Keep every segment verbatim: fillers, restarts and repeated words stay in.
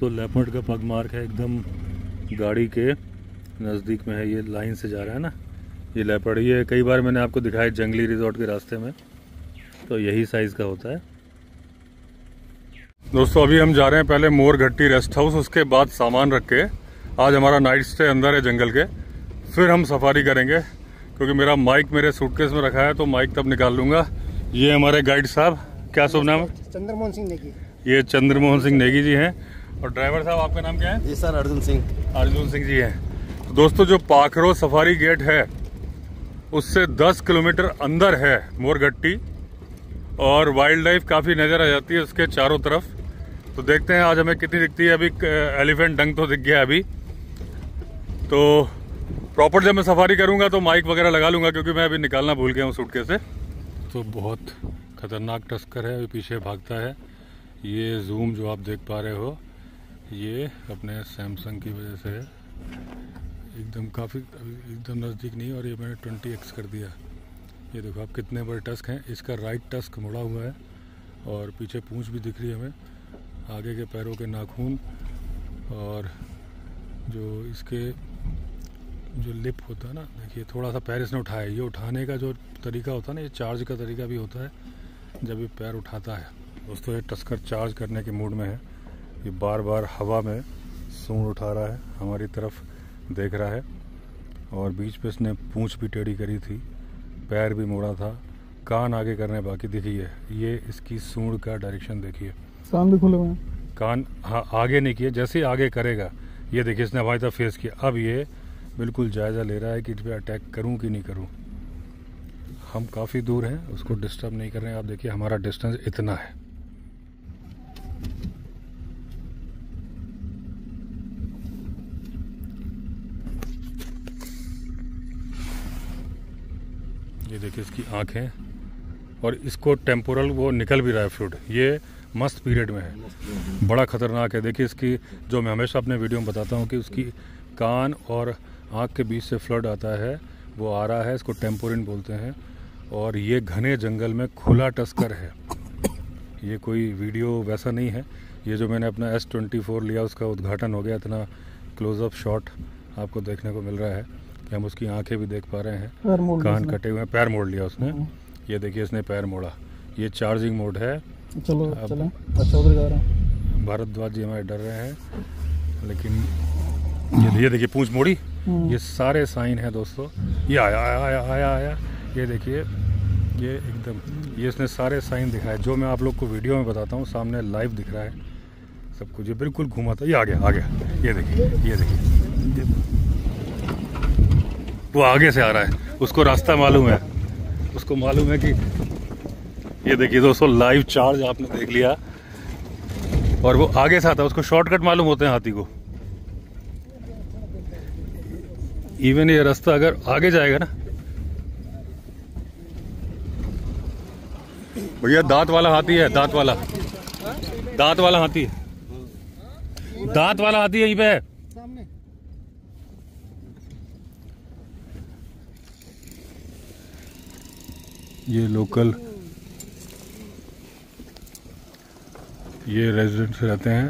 तो लेपर्ड का पग मार्क है एकदम गाड़ी के नज़दीक में है, ये लाइन से जा रहा है ना, ये लेपर्ड। ये कई बार मैंने आपको दिखाया जंगली रिजॉर्ट के रास्ते में, तो यही साइज़ का होता है। दोस्तों अभी हम जा रहे हैं पहले मोरघट्टी रेस्ट हाउस, उसके बाद सामान रख के, आज हमारा नाइट स्टे अंदर है जंगल के, फिर हम सफारी करेंगे। क्योंकि मेरा माइक मेरे सूटकेस में रखा है तो माइक तब निकाल लूँगा। ये हमारे गाइड साहब, क्या शुभ नाम है? चंद्रमोहन सिंह नेगी। ये चंद्रमोहन सिंह नेगी जी हैं। और ड्राइवर साहब आपका नाम क्या है? ये सर अर्जुन सिंह। अर्जुन सिंह जी हैं। दोस्तों जो पाखरो सफारी गेट है उससे दस किलोमीटर अंदर है मोरघट्टी, और वाइल्ड लाइफ काफ़ी नज़र आ जाती है उसके चारों तरफ। तो देखते हैं आज हमें कितनी दिखती है। अभी एलिफेंट डंग तो दिख गया अभी। तो प्रॉपर जब मैं सफारी करूँगा तो माइक वगैरह लगा लूँगा, क्योंकि मैं अभी निकालना भूल गया हूँ सूटकेस से। तो बहुत ख़तरनाक टस्कर है, पीछे भागता है। ये जूम जो आप देख पा रहे हो ये अपने सैमसंग की वजह से एकदम काफ़ी एकदम नज़दीक नहीं, और ये मैंने ट्वेंटी एक्स कर दिया। ये देखो आप कितने बड़े टस्क हैं। इसका राइट टस्क मुड़ा हुआ है और पीछे पूंछ भी दिख रही है हमें, आगे के पैरों के नाखून, और जो इसके जो लिप होता है ना, देखिए थोड़ा सा पैर इसने उठाया। ये उठाने का जो तरीका होता है ना, ये चार्ज का तरीका भी होता है जब ये पैर उठाता है। दोस्तों ये टस्कर चार्ज करने के मूड में है, ये बार बार हवा में सूंड उठा रहा है, हमारी तरफ देख रहा है, और बीच पे इसने पूंछ भी टेढ़ी करी थी, पैर भी मोड़ा था, कान आगे करने बाकी दिखी है। ये इसकी सूंड का डायरेक्शन देखिए, कान भी खुले हुए हैं, कान हाँ आगे नहीं किए, जैसे आगे करेगा ये देखिए इसने हमारी तरफ फेस किया। अब ये बिल्कुल जायज़ा ले रहा है कि इस पर अटैक करूँ कि नहीं करूँ। हम काफ़ी दूर हैं, उसको डिस्टर्ब नहीं कर रहे हैं। आप देखिए हमारा डिस्टेंस इतना है। ये देखिए इसकी आँखें, और इसको टेम्पोरल वो निकल भी रहा है फ्लूइड। ये मस्त पीरियड में है, बड़ा ख़तरनाक है। देखिए इसकी, जो मैं हमेशा अपने वीडियो में बताता हूँ कि उसकी कान और आँख के बीच से फ्लड आता है, वो आ रहा है, इसको टेम्पोरिन बोलते हैं। और ये घने जंगल में खुला टस्कर है, ये कोई वीडियो वैसा नहीं है। ये जो मैंने अपना एस ट्वेंटी फोर लिया उसका उद्घाटन हो गया, इतना क्लोजअप शॉट आपको देखने को मिल रहा है कि हम उसकी आंखें भी देख पा रहे हैं, कान कटे हुए हैं, पैर मोड़ लिया उसने। ये देखिए इसने पैर मोड़ा, ये चार्जिंग मोड है। चलो चलो अच्छा उधर जा रहा है। भारद्वाज जी हमारे डर रहे हैं, लेकिन ये ये देखिए पूंछ मोड़ी। ये सारे साइन हैं दोस्तों। ये आया आया आया आया आया ये देखिए, ये एकदम ये इसने सारे साइन दिखाए जो मैं आप लोग को वीडियो में बताता हूँ, सामने लाइव दिख रहा है सब कुछ। ये बिल्कुल घूमा था, ये आ गया आ गया ये देखिए ये देखिए वो आगे से आ रहा है, उसको रास्ता मालूम है, उसको मालूम है कि ये देखिए दोस्तों लाइव चार्ज आपने देख लिया। और वो आगे से आता है, उसको शॉर्टकट मालूम होते हैं हाथी को। इवन ये रास्ता अगर आगे जाएगा ना, भैया दांत वाला हाथी है, दांत वाला दांत वाला हाथी दांत वाला हाथी यहीं पे है। ये लोकल, ये रेजिडेंट्स रहते हैं।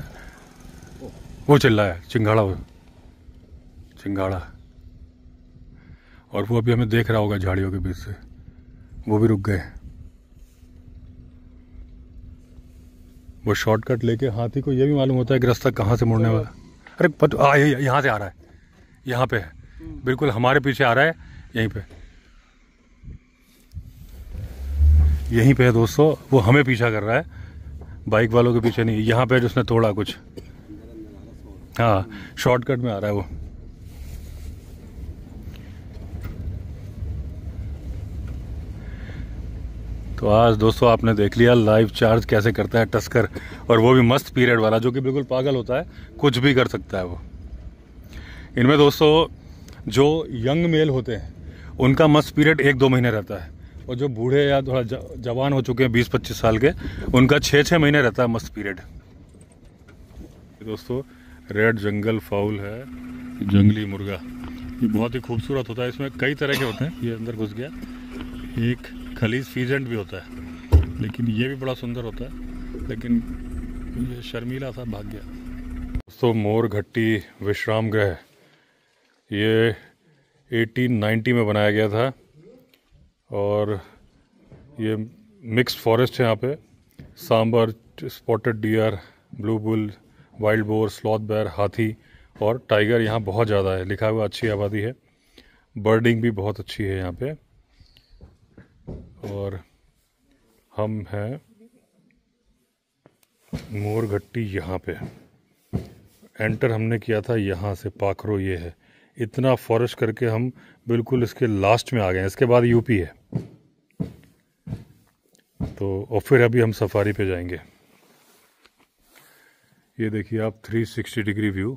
वो चिल्ला है चिंगाड़ा, वो चिंगाड़ा, और वो अभी हमें देख रहा होगा झाड़ियों के बीच से, वो भी रुक गए। वो शॉर्टकट लेके, हाथी को ये भी मालूम होता है कि रास्ता कहाँ से मुड़ने वाला। अरे पत आ यहाँ से आ रहा है, यहाँ पे है, बिल्कुल हमारे पीछे आ रहा है, यहीं पे यहीं पे है दोस्तों। वो हमें पीछा कर रहा है, बाइक वालों के पीछे नहीं। यहाँ पे जिसने तोड़ा कुछ, हाँ शॉर्टकट में आ रहा है वो। तो आज दोस्तों आपने देख लिया लाइव चार्ज कैसे करता है टस्कर, और वो भी मस्त पीरियड वाला, जो कि बिल्कुल पागल होता है, कुछ भी कर सकता है वो। इनमें दोस्तों जो यंग मेल होते हैं उनका मस्त पीरियड एक दो महीने रहता है, और जो बूढ़े या थोड़ा जवान हो चुके हैं बीस पच्चीस साल के, उनका छः छः महीने रहता है मस्त पीरियड। दोस्तों रेड जंगल फाउल है, जंगली मुर्गा। ये बहुत ही खूबसूरत होता है, इसमें कई तरह के होते हैं। ये अंदर घुस गया। एक खलीज फीजेंट भी होता है, लेकिन ये भी बड़ा सुंदर होता है, लेकिन ये शर्मीला था, भाग गया। दोस्तों मोरघट्टी विश्राम गृह ये अठारह सौ नब्बे में बनाया गया था और ये मिक्स्ड फॉरेस्ट है। यहाँ पे sambar, spotted deer, blue bull, wild boar, sloth bear, हाथी और टाइगर यहाँ बहुत ज़्यादा है। लिखा हुआ अच्छी आबादी है, बर्डिंग भी बहुत अच्छी है यहाँ पे। और हम हैं मोरघट्टी यहाँ पे। एंटर हमने किया था यहाँ से पाखरो, ये है। इतना फॉरेस्ट करके हम बिल्कुल इसके लास्ट में आ गए हैं। इसके बाद यूपी है तो, और फिर अभी हम सफारी पे जाएंगे। ये देखिए आप तीन सौ साठ डिग्री व्यू।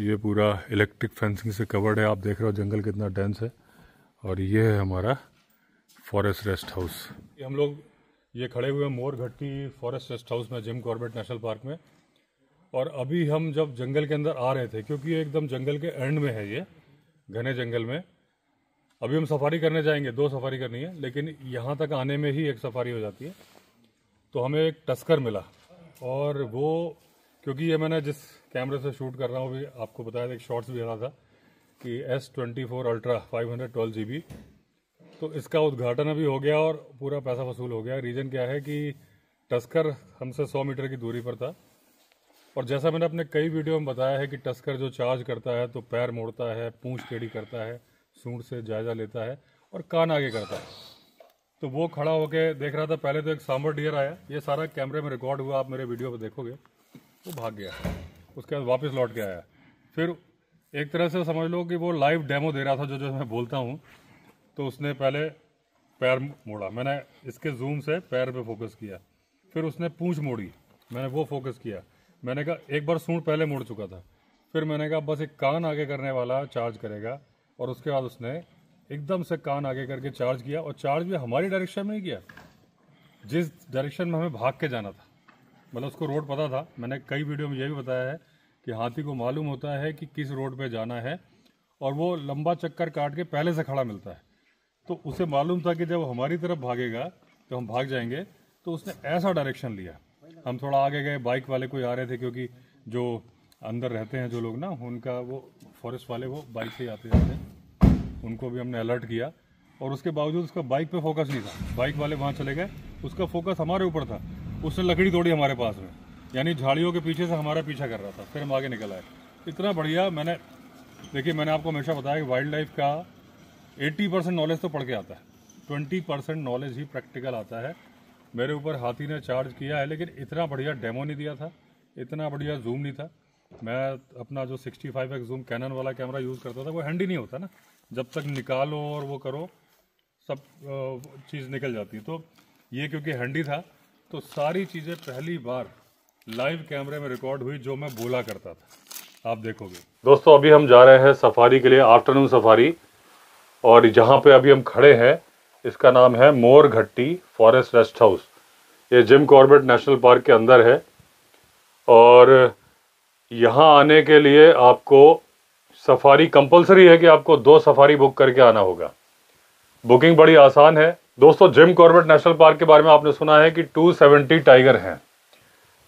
ये पूरा इलेक्ट्रिक फेंसिंग से कवर्ड है। आप देख रहे हो जंगल कितना डेंस है। और ये है हमारा फॉरेस्ट रेस्ट हाउस। हम लोग ये खड़े हुए मोरघट्टी फॉरेस्ट रेस्ट हाउस में, जिम कॉर्बेट नेशनल पार्क में। और अभी हम जब जंगल के अंदर आ रहे थे, क्योंकि ये एकदम जंगल के एंड में है, ये घने जंगल में। अभी हम सफारी करने जाएंगे, दो सफारी करनी है, लेकिन यहाँ तक आने में ही एक सफारी हो जाती है। तो हमें एक टस्कर मिला और वो, क्योंकि ये मैंने जिस कैमरे से शूट कर रहा हूँ भी आपको बताया था, एक शॉर्ट्स भी आ रहा था कि S twenty four ultra five hundred twelve G B, तो इसका उद्घाटन अभी हो गया और पूरा पैसा वसूल हो गया। रीज़न क्या है कि टस्कर हमसे सौ मीटर की दूरी पर था और जैसा मैंने अपने कई वीडियो में बताया है कि टस्कर जो चार्ज करता है तो पैर मोड़ता है, पूंछ टेढ़ी करता है, सूंड से जायजा लेता है और कान आगे करता है। तो वो खड़ा होकर देख रहा था। पहले तो एक सांबर डियर आया, ये सारा कैमरे में रिकॉर्ड हुआ, आप मेरे वीडियो पर देखोगे। वो भाग गया, उसके बाद वापस लौट के आया। फिर एक तरह से समझ लो कि वो लाइव डेमो दे रहा था, जो जो मैं बोलता हूँ। तो उसने पहले पैर मोड़ा, मैंने इसके जूम से पैर पे फोकस किया। फिर उसने पूंछ मोड़ी, मैंने वो फोकस किया। मैंने कहा एक बार सूंड पहले मोड़ चुका था। फिर मैंने कहा बस एक कान आगे करने वाला चार्ज करेगा, और उसके बाद उसने एकदम से कान आगे करके चार्ज किया। और चार्ज भी हमारी डायरेक्शन में ही किया, जिस डायरेक्शन में हमें भाग के जाना था। मतलब उसको रोड पता था। मैंने कई वीडियो में यह भी बताया है कि हाथी को मालूम होता है कि किस रोड पर जाना है, और वो लंबा चक्कर काट के पहले से खड़ा मिलता है। तो उसे मालूम था कि जब हमारी तरफ भागेगा तो हम भाग जाएंगे, तो उसने ऐसा डायरेक्शन लिया। हम थोड़ा आगे गए, बाइक वाले कोई आ रहे थे, क्योंकि जो अंदर रहते हैं जो लोग ना, उनका वो फॉरेस्ट वाले वो बाइक से आते जाते हैं, उनको भी हमने अलर्ट किया। और उसके बावजूद उसका बाइक पे फोकस नहीं था। बाइक वाले वहाँ चले गए, उसका फोकस हमारे ऊपर था। उसने लकड़ी तोड़ी हमारे पास में, यानी झाड़ियों के पीछे से हमारा पीछा कर रहा था। फिर हम आगे निकल आए। इतना बढ़िया। मैंने देखिए, मैंने आपको हमेशा बताया कि वाइल्ड लाइफ का अस्सी परसेंट नॉलेज तो पढ़ के आता है, बीस परसेंट नॉलेज ही प्रैक्टिकल आता है। मेरे ऊपर हाथी ने चार्ज किया है, लेकिन इतना बढ़िया डेमो नहीं दिया था, इतना बढ़िया जूम नहीं था। मैं अपना जो sixty five X zoom Canon वाला कैमरा यूज़ करता था, वो हैंडी नहीं होता ना, जब तक निकालो और वो करो सब चीज़ निकल जाती। तो ये क्योंकि हैंडी था, तो सारी चीज़ें पहली बार लाइव कैमरे में रिकॉर्ड हुई, जो मैं बोला करता था, आप देखोगे। दोस्तों अभी हम जा रहे हैं सफारी के लिए, आफ्टरनून सफारी। और जहाँ पे अभी हम खड़े हैं, इसका नाम है मोरघट्टी फॉरेस्ट रेस्ट हाउस। ये जिम कॉर्बेट नेशनल पार्क के अंदर है। और यहाँ आने के लिए आपको सफारी कंपलसरी है कि आपको दो सफारी बुक करके आना होगा। बुकिंग बड़ी आसान है। दोस्तों जिम कॉर्बेट नेशनल पार्क के बारे में आपने सुना है कि दो सौ सत्तर टाइगर हैं,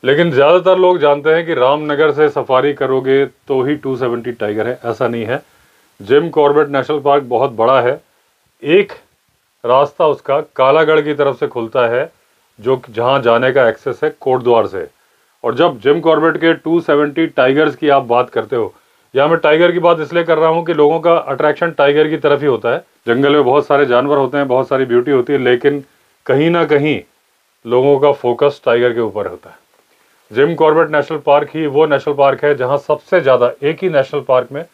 लेकिन ज़्यादातर लोग जानते हैं कि रामनगर से सफारी करोगे तो ही दो सौ सत्तर टाइगर है। ऐसा नहीं है। जिम कॉर्बेट नेशनल पार्क बहुत बड़ा है। एक रास्ता उसका कालागढ़ की तरफ से खुलता है, जो जहाँ जाने का एक्सेस है कोटद्वार से। और जब जिम कॉर्बेट के दो सौ सत्तर टाइगर्स की आप बात करते हो, या मैं टाइगर की बात इसलिए कर रहा हूँ कि लोगों का अट्रैक्शन टाइगर की तरफ ही होता है। जंगल में बहुत सारे जानवर होते हैं, बहुत सारी ब्यूटी होती है, लेकिन कहीं ना कहीं लोगों का फोकस टाइगर के ऊपर होता है। जिम कॉर्बेट नेशनल पार्क ही वो नेशनल पार्क है जहाँ सबसे ज़्यादा, एक ही नेशनल पार्क में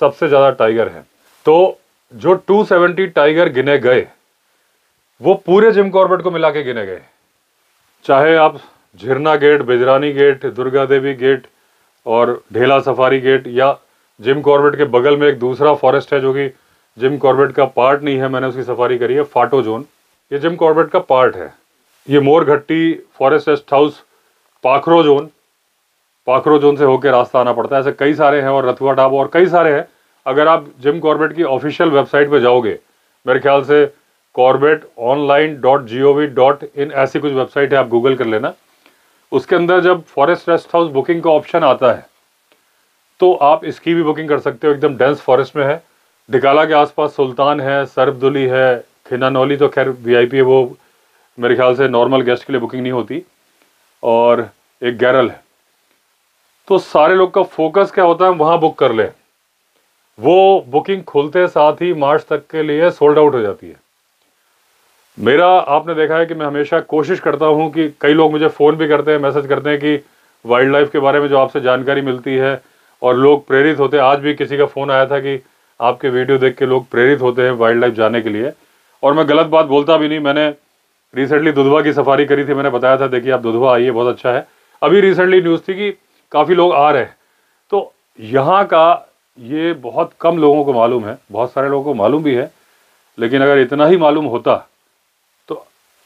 सबसे ज़्यादा टाइगर हैं। तो जो दो सौ सत्तर टाइगर गिने गए, वो पूरे जिम कॉर्बेट को मिला के गिने गए। चाहे आप Jhirna gate, Bijrani gate, Durga Devi gate और ढेला सफारी गेट, या जिम कॉर्बेट के बगल में एक दूसरा फॉरेस्ट है जो कि जिम कॉर्बेट का पार्ट नहीं है, मैंने उसकी सफारी करी है, फाटो जोन। ये जिम कॉर्बेट का पार्ट है। ये Morghatti forest rest house Pakhro zone, Pakhro zone से होकर रास्ता आना पड़ता है। ऐसे कई सारे हैं, और रथवा ढाबा और कई सारे हैं। अगर आप जिम कॉर्बेट की ऑफिशियल वेबसाइट पर जाओगे, मेरे ख्याल से Corbett online dot G O V dot in ऐसी कुछ वेबसाइट है, आप गूगल कर लेना। उसके अंदर जब फॉरेस्ट रेस्ट हाउस बुकिंग का ऑप्शन आता है, तो आप इसकी भी बुकिंग कर सकते हो। एकदम डेंस फॉरेस्ट में है, ढिकाला के आसपास सुल्तान है, सर्फ दुली है, खिनानौली तो खैर वीआईपी है, वो मेरे ख्याल से नॉर्मल गेस्ट के लिए बुकिंग नहीं होती, और एक गैरल है। तो सारे लोग का फोकस क्या होता है, वहाँ बुक कर लें। वो बुकिंग खुलते साथ ही मार्च तक के लिए सोल्ड आउट हो जाती है। मेरा आपने देखा है कि मैं हमेशा कोशिश करता हूँ कि कई लोग मुझे फ़ोन भी करते हैं, मैसेज करते हैं कि वाइल्ड लाइफ के बारे में जो आपसे जानकारी मिलती है और लोग प्रेरित होते हैं। आज भी किसी का फ़ोन आया था कि आपके वीडियो देख के लोग प्रेरित होते हैं वाइल्ड लाइफ जाने के लिए, और मैं गलत बात बोलता भी नहीं। मैंने रिसेंटली दुधवा की सफारी करी थी, मैंने बताया था देखिए आप दुधवा आइए, बहुत अच्छा है। अभी रिसेंटली न्यूज़ थी कि काफ़ी लोग आ रहे हैं, तो यहाँ का ये बहुत कम लोगों को मालूम है, बहुत सारे लोगों को मालूम भी है, लेकिन अगर इतना ही मालूम होता तो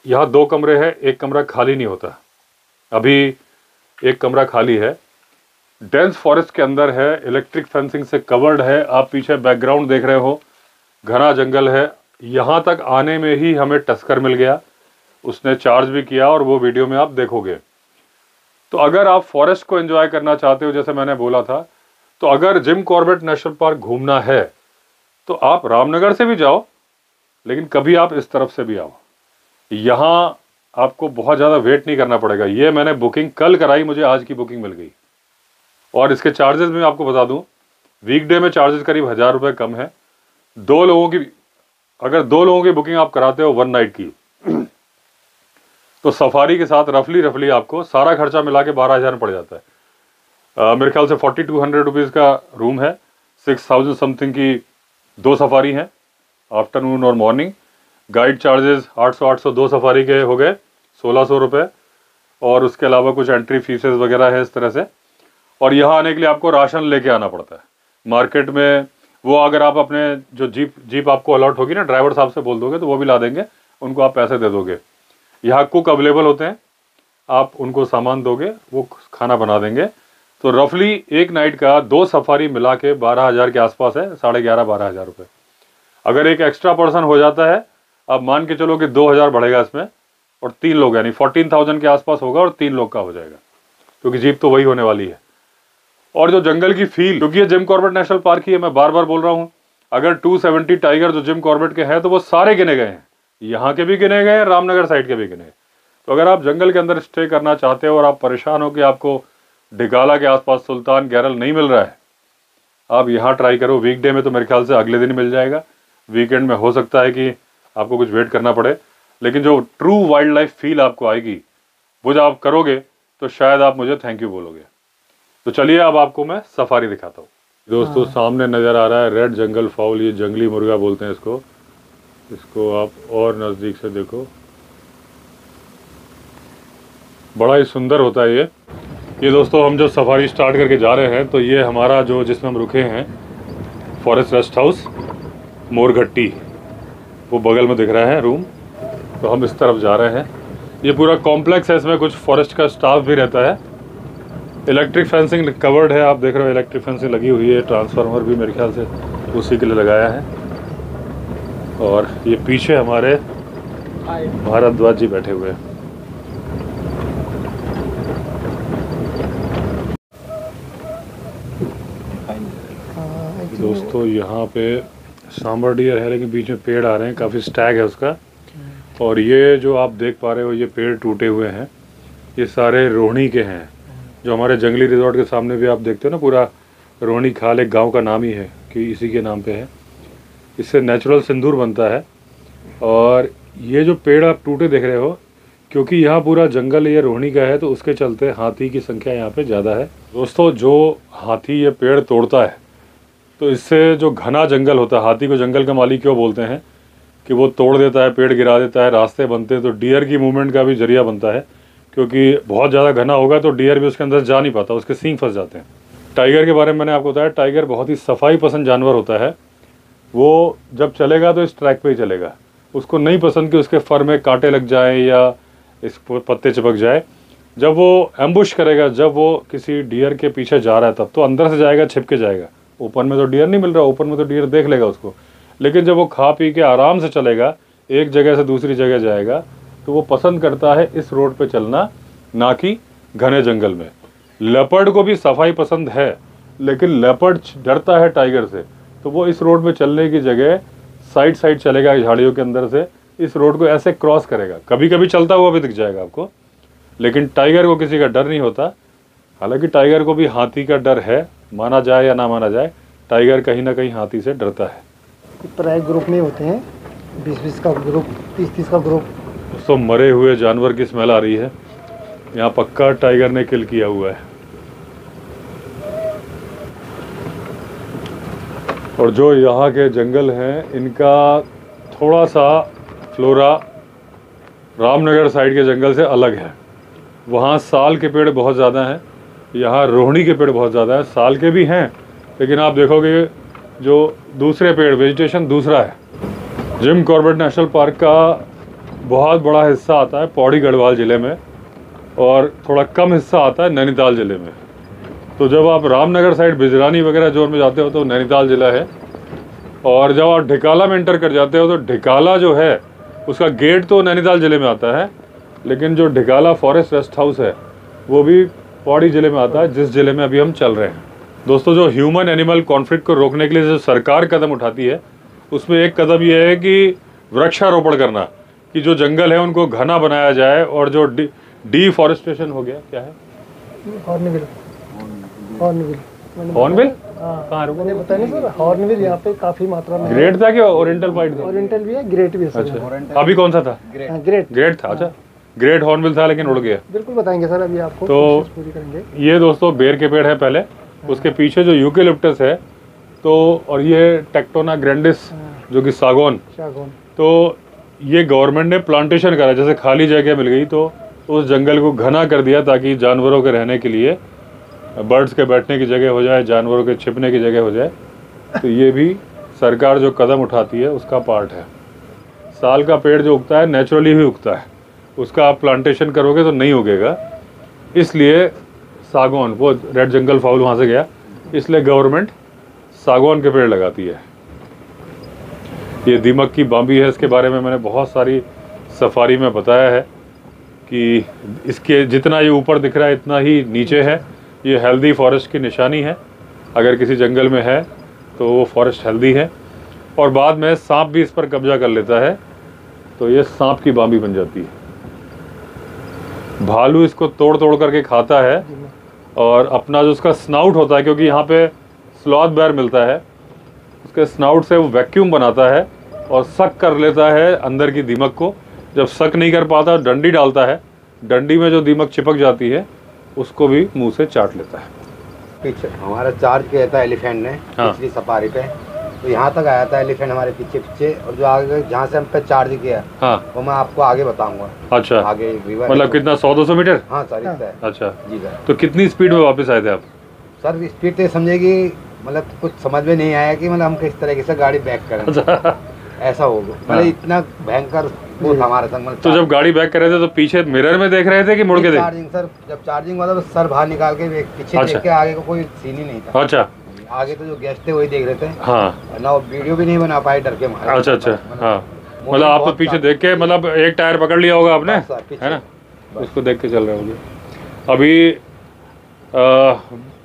यहाँ दो कमरे हैं, एक कमरा खाली नहीं होता। अभी एक कमरा खाली है, डेंस फॉरेस्ट के अंदर है, इलेक्ट्रिक फेंसिंग से कवर्ड है। आप पीछे बैकग्राउंड देख रहे हो, घना जंगल है। यहाँ तक आने में ही हमें टस्कर मिल गया, उसने चार्ज भी किया और वो वीडियो में आप देखोगे। तो अगर आप फॉरेस्ट को एंजॉय करना चाहते हो, जैसे मैंने बोला था, तो अगर जिम कॉर्बेट नेशनल पार्क घूमना है तो आप रामनगर से भी जाओ, लेकिन कभी आप इस तरफ से भी आओ। यहाँ आपको बहुत ज़्यादा वेट नहीं करना पड़ेगा। ये मैंने बुकिंग कल कराई, मुझे आज की बुकिंग मिल गई। और इसके चार्जेस भी मैं आपको बता दूं, वीकडे में चार्जेस करीब हज़ार रुपये कम है। दो लोगों की अगर दो लोगों की बुकिंग आप कराते हो वन नाइट की, तो सफारी के साथ रफली रफली आपको सारा खर्चा मिला के बारह हज़ार पड़ जाता है। आ, मेरे ख्याल से फोर्टी टू हंड्रेड रुपीज़ का रूम है, सिक्स थाउजेंड समथिंग की दो सफारी हैं, आफ्टरनून और मॉर्निंग। गाइड चार्जेस आठ सौ आठ सौ दो सफारी के हो गए सोलह सौ रुपये, और उसके अलावा कुछ एंट्री फीसेस वगैरह है इस तरह से। और यहाँ आने के लिए आपको राशन लेके आना पड़ता है मार्केट में, वो अगर आप अपने जो जीप जीप आपको अलॉट होगी ना, ड्राइवर साहब से बोल दोगे तो वो भी ला देंगे, उनको आप पैसे दे दोगे। यहाँ कुक अवेलेबल होते हैं, आप उनको सामान दोगे, वो खाना बना देंगे। तो रफली एक नाइट का दो सफारी मिला के बारह हज़ार के आसपास है, साढ़े ग्यारह बारह हज़ार रुपये। अगर एक एक्स्ट्रा पर्सन हो जाता है, आप मान के चलो कि दो हज़ार बढ़ेगा इसमें, और तीन लोग यानी फोर्टीन थाउजेंड के आसपास होगा और तीन लोग का हो जाएगा, क्योंकि जीप तो वही होने वाली है। और जो जंगल की फील, क्योंकि ये जिम कॉर्बेट नेशनल पार्क ही है, मैं बार बार बोल रहा हूँ, अगर दो सौ सत्तर टाइगर जो जिम कॉर्बेट के हैं तो वो सारे गिने गए हैं, यहाँ के भी गिने गए हैं, रामनगर साइड के भी गिने गए। तो अगर आप जंगल के अंदर स्टे करना चाहते हो और आप परेशान हो कि आपको ढिकाला के आसपास सुल्तान गैरल नहीं मिल रहा है, आप यहाँ ट्राई करो। वीकडे में तो मेरे ख्याल से अगले दिन मिल जाएगा, वीकेंड में हो सकता है कि आपको कुछ वेट करना पड़े, लेकिन जो ट्रू वाइल्ड लाइफ फील आपको आएगी वो जब आप करोगे तो शायद आप मुझे थैंक यू बोलोगे। तो चलिए अब आपको मैं सफारी दिखाता हूँ। दोस्तों सामने नज़र आ रहा है रेड जंगल फाउल, ये जंगली मुर्गा बोलते हैं इसको। इसको आप और नज़दीक से देखो, बड़ा ही सुंदर होता है ये। ये दोस्तों हम जो सफारी स्टार्ट करके जा रहे हैं, तो ये हमारा जो जिसमें हम रुके हैं फॉरेस्ट रेस्ट हाउस मोरघट्टी, वो बगल में दिख रहा है रूम, तो हम इस तरफ जा रहे हैं। ये पूरा कॉम्प्लेक्स है, इसमें कुछ फॉरेस्ट का स्टाफ भी रहता है। इलेक्ट्रिक फेंसिंग कवर्ड है, आप देख रहे हो इलेक्ट्रिक फेंसिंग लगी हुई है, ट्रांसफार्मर भी मेरे ख्याल से उसी के लिए लगाया है। और ये पीछे हमारे भारद्वाज जी बैठे हुए हैं। दोस्तों यहाँ पे सांबर डियर है, लेकिन बीच में पेड़ आ रहे हैं, काफ़ी स्टैग है उसका। और ये जो आप देख पा रहे हो ये पेड़ टूटे हुए हैं, ये सारे रोहिणी के हैं, जो हमारे जंगली रिजॉर्ट के सामने भी आप देखते हो ना, पूरा रोहिणी खाल एक गांव का नाम ही है कि इसी के नाम पे है। इससे नेचुरल सिंदूर बनता है। और ये जो पेड़ आप टूटे देख रहे हो, क्योंकि यहाँ पूरा जंगल ये रोहिणी का है, तो उसके चलते हाथी की संख्या यहाँ पे ज़्यादा है। दोस्तों जो हाथी ये पेड़ तोड़ता है तो इससे जो घना जंगल होता है, हाथी को जंगल का मालिक क्यों बोलते हैं कि वो तोड़ देता है, पेड़ गिरा देता है, रास्ते बनते हैं, तो डियर की मूवमेंट का भी जरिया बनता है, क्योंकि बहुत ज़्यादा घना होगा तो डियर भी उसके अंदर जा नहीं पाता, उसके सींग फंस जाते हैं। टाइगर के बारे में मैंने आपको बताया, टाइगर बहुत ही सफाई पसंद जानवर होता है, वो जब चलेगा तो इस ट्रैक पे ही चलेगा। उसको नहीं पसंद कि उसके फर में कांटे लग जाएं या इस पत्ते चिपक जाए। जब वो एम्बुश करेगा, जब वो किसी डियर के पीछे जा रहा है, तब तो अंदर से जाएगा, छिपके जाएगा। ओपन में तो डियर नहीं मिल रहा, ओपन में तो डियर देख लेगा उसको, लेकिन जब वो खा पी के आराम से चलेगा, एक जगह से दूसरी जगह जाएगा, तो वो पसंद करता है इस रोड पे चलना, ना कि घने जंगल में। लेपर्ड को भी सफाई पसंद है, लेकिन लेपर्ड डरता है टाइगर से, तो वो इस रोड में चलने की जगह साइड साइड चलेगा झाड़ियों के अंदर से, इस रोड को ऐसे क्रॉस करेगा। कभी कभी चलता हुआ भी दिख जाएगा आपको, लेकिन टाइगर को किसी का डर नहीं होता। हालांकि टाइगर को भी हाथी का डर है, माना जाए या ना माना जाए, टाइगर कहीं ना कहीं हाथी से डरता है। प्राय ग्रुप में होते हैं, बीस बीस का ग्रुप, तीस तीस का ग्रुप। दोस्तों मरे हुए जानवर की स्मेल आ रही है, यहाँ पक्का टाइगर ने किल किया हुआ है। और जो यहाँ के जंगल हैं, इनका थोड़ा सा फ्लोरा रामनगर साइड के जंगल से अलग है। वहाँ साल के पेड़ बहुत ज़्यादा हैं, यहाँ रोहिणी के पेड़ बहुत ज़्यादा हैं। साल के भी हैं, लेकिन आप देखोगे जो दूसरे पेड़, वेजिटेशन दूसरा है। जिम कॉर्बेट नेशनल पार्क का बहुत बड़ा हिस्सा आता है पौड़ी गढ़वाल ज़िले में, और थोड़ा कम हिस्सा आता है नैनीताल ज़िले में। तो जब आप रामनगर साइड बिजरानी वगैरह जोन में जाते हो तो नैनीताल ज़िला है, और जब आप ढिकाला में एंटर कर जाते हो तो ढिकाला जो है उसका गेट तो नैनीताल ज़िले में आता है, लेकिन जो ढिकाला फॉरेस्ट रेस्ट हाउस है वो भी पौड़ी ज़िले में आता है, जिस ज़िले में अभी हम चल रहे हैं। दोस्तों जो ह्यूमन एनिमल कॉन्फ्लिक्ट को रोकने के लिए जो सरकार कदम उठाती है, उसमें एक कदम ये है कि वृक्षारोपण करना, कि जो जंगल है उनको घना बनाया जाए। और जो डी डिफॉरेस्टेशन हो गया, क्या है हॉर्नबिल, हॉर्नबिल, हॉर्नबिल कहाँ रुको मैंने पता नहीं सर। हॉर्नबिल यहाँ पे काफ़ी मात्रा में। ग्रेट था क्या? ओरिएंटल पाइट था, ओरिएंटल भी है, ग्रेट भी है। अच्छा अभी कौन सा था? ग्रेट, ग्रेट था। अच्छा ग्रेट हॉर्नबिल था लेकिन उड़ गया। बिल्कुल बताएंगे सर अभी आपको, तो पूरी करेंगे। ये दोस्तों बेर के पेड़ है पहले, उसके पीछे जो यूकेलिप्टस है, तो और ये टेक्टोना ग्रैंडिस जो कि सागौन, तो ये गवर्नमेंट ने प्लांटेशन करा। जैसे खाली जगह मिल गई तो उस जंगल को घना कर दिया ताकि जानवरों के रहने के लिए, बर्ड्स के बैठने की जगह हो जाए, जानवरों के छिपने की जगह हो जाए। तो ये भी सरकार जो कदम उठाती है उसका पार्ट है। साल का पेड़ जो उगता है नेचुरली ही उगता है, उसका आप प्लांटेशन करोगे तो नहीं उगेगा। इसलिए सागौन, वो रेड जंगल फाउल वहाँ से गया, इसलिए गवर्नमेंट सागौन के पेड़ लगाती है। ये दीमक की बांबी है, इसके बारे में मैंने बहुत सारी सफारी में बताया है कि इसके जितना ये ऊपर दिख रहा है इतना ही नीचे है। ये हेल्दी फॉरेस्ट की निशानी है, अगर किसी जंगल में है तो वो फॉरेस्ट हेल्दी है। और बाद में सांप भी इस पर कब्जा कर लेता है, तो ये सांप की बांबी बन जाती है। भालू इसको तोड़ तोड़ करके खाता है, और अपना जो उसका स्नाउट होता है, क्योंकि यहाँ पे स्लॉथ बेयर मिलता है, उसके स्नाउट से वो वैक्यूम बनाता है और सक कर लेता है अंदर की दीमक को। जब सक नहीं कर पाता डंडी डालता है, डंडी में जो दीमक चिपक जाती है उसको भी मुंह से चाट लेता है। पीछे हमारा चार्ज किया था एलिफेंट ने पिछली सफारी पे, तो यहाँ तक आया था एलिफेंट हमारे पीछे पीछे, और जो आगे जहाँ से हम पे चार्ज किया हाँ। वो मैं आपको आगे बताऊंगा। अच्छा आगे मतलब कितना, सौ दो सौ मीटर? हाँ सर। अच्छा जी सर। तो कितनी स्पीड में वापस आए थे आप? सर स्पीड तो समझेगी, मतलब कुछ समझ में नहीं आया कि मतलब हम किस तरीके से गाड़ी बैक करें। अच्छा। ऐसा हो गया, मतलब इतना भयंकर वो हमारे संग। तो जब गाड़ी बैक कर रहे थे तो पीछे मिरर में देख रहे थे कि मुड़ के देख? चार्जिंग सर, जब चार्जिंग वाला तो सर बाहर निकाल के पीछे। अच्छा। देख के आगे को कोई सीन ही नहीं था। अच्छा आगे तो जो गेस्ट थे वही देख रहे थे। हाँ ना वीडियो भी नहीं बना पाए डर के मारे। अच्छा अच्छा हाँ, मतलब आप तो पीछे देख के, मतलब एक टायर पकड़ लिया होगा आपने है ना, उसको देख के चल रहे होंगे। अभी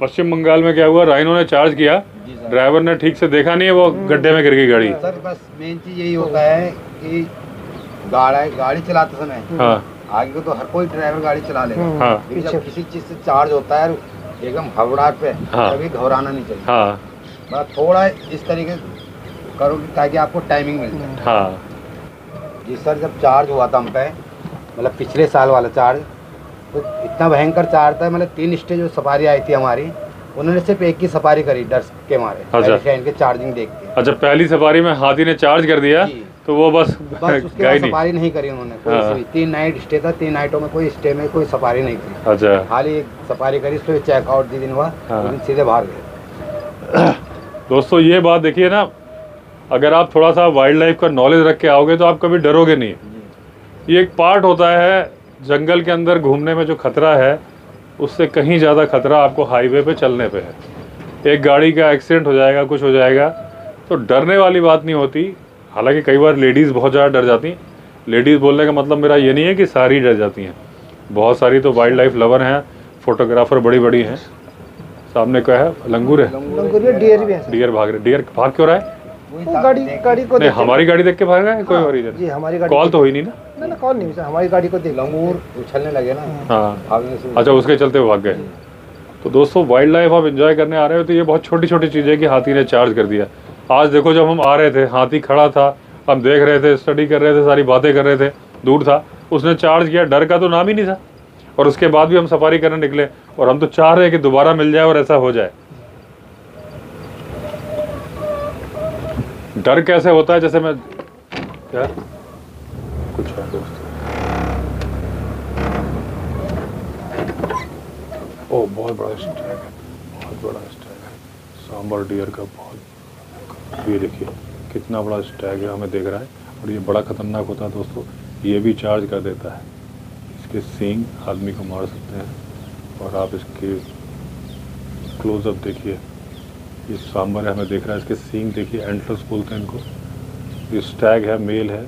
पश्चिम बंगाल में क्या हुआ, राइनो ने चार्ज किया, ड्राइवर ने ठीक से देखा नहीं है, वो गड्ढे में गिर गई गाड़ी। सर बस मेन चीज यही होता है कि गाड़ी गाड़ी चलाते समय हाँ। आगे को तो हर कोई ड्राइवर गाड़ी चला लेगा हाँ। जब किसी चीज से चार्ज होता है एकदम घबराहट पे हाँ। कभी घबराना नहीं चाहिए हाँ। मतलब थोड़ा इस तरीके करो ताकि आपको टाइमिंग मिल जाए हाँ। जी सर जब चार्ज हुआ था हम पे, मतलब पिछले साल वाला चार्ज, तो इतना भयंकर चार्ज था, मतलब तीन स्टेज जो सफारी आई थी हमारी, उन्होंने सिर्फ एक ही सफारी करी डर के मारे। अच्छा। इनके चार्जिंग देखते। अच्छा पहली सफारी में हाथी ने चार्ज कर दिया तो वो बस, बस उसके बाद सफारी नहीं करी उन्होंने कोई हाँ। तीन नाइट स्टे था, तीन नाइटों में कोई स्टे में कोई सफारी नहीं करी। अच्छा खाली एक सफारी करी, उसको चेकआउट दी दिन हुआ हाँ। सीधे बाहर गए। दोस्तों ये बात देखिए ना, अगर आप थोड़ा सा वाइल्ड लाइफ का नॉलेज रख के आओगे तो आप कभी डरोगे नहीं। ये एक पार्ट होता है जंगल के अंदर घूमने में, जो खतरा है उससे कहीं ज़्यादा खतरा आपको हाईवे पे चलने पे है। एक गाड़ी का एक्सीडेंट हो जाएगा, कुछ हो जाएगा, तो डरने वाली बात नहीं होती। हालांकि कई बार लेडीज़ बहुत ज़्यादा डर जाती हैं। लेडीज़ बोलने का मतलब मेरा ये नहीं है कि सारी डर जाती हैं, बहुत सारी तो वाइल्ड लाइफ लवर हैं, फोटोग्राफ़र बड़ी बड़ी हैं, सामने क्या है, लंगूर है, लंगूर है, डियर भी है, डियर भाग रहे। डियर भाग क्यों रहा है? वो गाड़ी गाड़ी को नहीं, हमारी गाड़ी देख के भाग रहा है कोई और इधर? जी हमारी गाड़ी। कॉल तो हुई नहीं ना? ना ना कॉल नहीं हुई, हमारी गाड़ी को देख लंगूर उछलने लगे ना। हाँ अच्छा, उसके चलते भाग गए। तो दोस्तों वाइल्ड लाइफ आप एंजॉय करने आ रहे हो तो ये बहुत छोटी छोटी चीज़ है कि हाथी ने चार्ज कर दिया। आज देखो जब हम आ रहे थे हाथी खड़ा था, हम देख रहे थे, स्टडी कर रहे थे, सारी बातें कर रहे थे, दूर था, उसने चार्ज किया, डर का तो नाम ही नहीं था। और उसके बाद भी हम सफारी करने निकले और हम तो चाह रहे हैं कि दोबारा मिल जाए और ऐसा हो जाए। डर कैसे होता है? जैसे मैं क्या कुछ है दोस्त, ओ बहुत बड़ा स्ट्राइक है, बहुत बड़ा स्ट्राइक है सांबर डियर का, बहुत। ये देखिए कितना बड़ा स्ट्राइक है, हमें देख रहा है। और ये बड़ा खतरनाक होता है दोस्तों, ये भी चार्ज कर देता है। इसके सींग आदमी को मार सकते हैं। और आप इसके क्लोजअप देखिए, ये सांबर है, हमें देख रहा है, इसके सींग देखिए, एंटलर्स बोलते हैं इनको। ये स्टैग है, मेल है,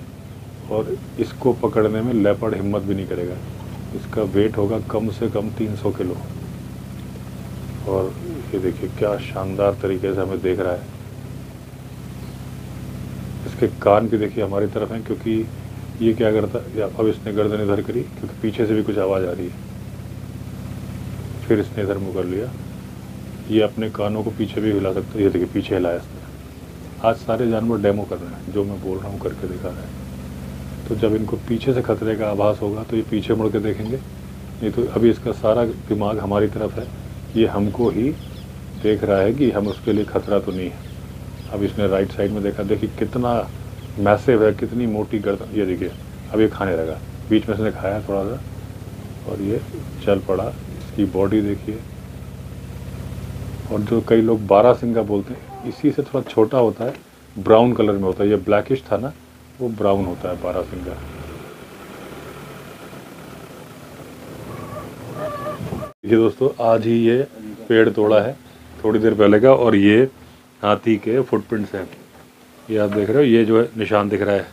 और इसको पकड़ने में लेपर्ड हिम्मत भी नहीं करेगा। इसका वेट होगा कम से कम तीन सौ किलो। और ये देखिए क्या शानदार तरीके से हमें देख रहा है। इसके कान भी देखिए हमारी तरफ हैं, क्योंकि ये क्या करता है, अब इसने गर्दन इधर करी क्योंकि पीछे से भी कुछ आवाज़ आ रही है, फिर इसने इधर मुँह कर लिया। ये अपने कानों को पीछे भी हिला सकते हैं, ये देखिए पीछे हिलाया इसने। आज सारे जानवर डेमो कर रहे हैं, जो मैं बोल रहा हूँ करके दिखा रहे हैं। तो जब इनको पीछे से खतरे का आभास होगा तो ये पीछे मुड़ के देखेंगे, नहीं तो अभी इसका सारा दिमाग हमारी तरफ है, ये हमको ही देख रहा है कि हम उसके लिए खतरा तो नहीं है। अब इसने राइट साइड में देखा, देखिए कितना मैसिव है, कितनी मोटी गर्दन। ये देखिए अब ये खाने लगा, बीच में इसने खाया थोड़ा सा और ये चल पड़ा। इसकी बॉडी देखिए, और जो कई लोग बारासिंगा बोलते हैं, इसी से थोड़ा छोटा होता है, ब्राउन कलर में होता है। ये ब्लैकिश था ना, वो ब्राउन होता है बारासिंगा। ये दोस्तों आज ही ये पेड़ तोड़ा है थोड़ी देर पहले का, और ये हाथी के फुटप्रिंट्स हैं। ये आप देख रहे हो, ये जो है निशान दिख रहा है,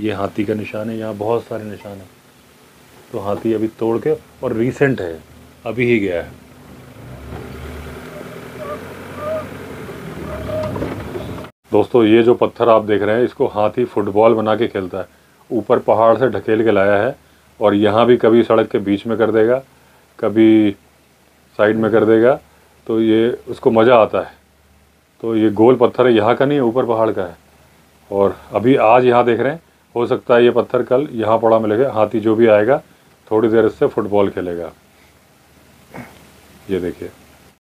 ये हाथी का निशान है। यहाँ बहुत सारे निशान हैं। तो हाथी अभी तोड़ के, और रिसेंट है, अभी ही गया है। दोस्तों ये जो पत्थर आप देख रहे हैं, इसको हाथी फुटबॉल बना के खेलता है। ऊपर पहाड़ से ढकेल के लाया है, और यहाँ भी कभी सड़क के बीच में कर देगा, कभी साइड में कर देगा, तो ये उसको मज़ा आता है। तो ये गोल पत्थर है, यहाँ का नहीं है, ऊपर पहाड़ का है। और अभी आज यहाँ देख रहे हैं, हो सकता है ये पत्थर कल यहाँ पड़ा मिलेगा। हाथी जो भी आएगा थोड़ी देर इससे फुटबॉल खेलेगा। ये देखिए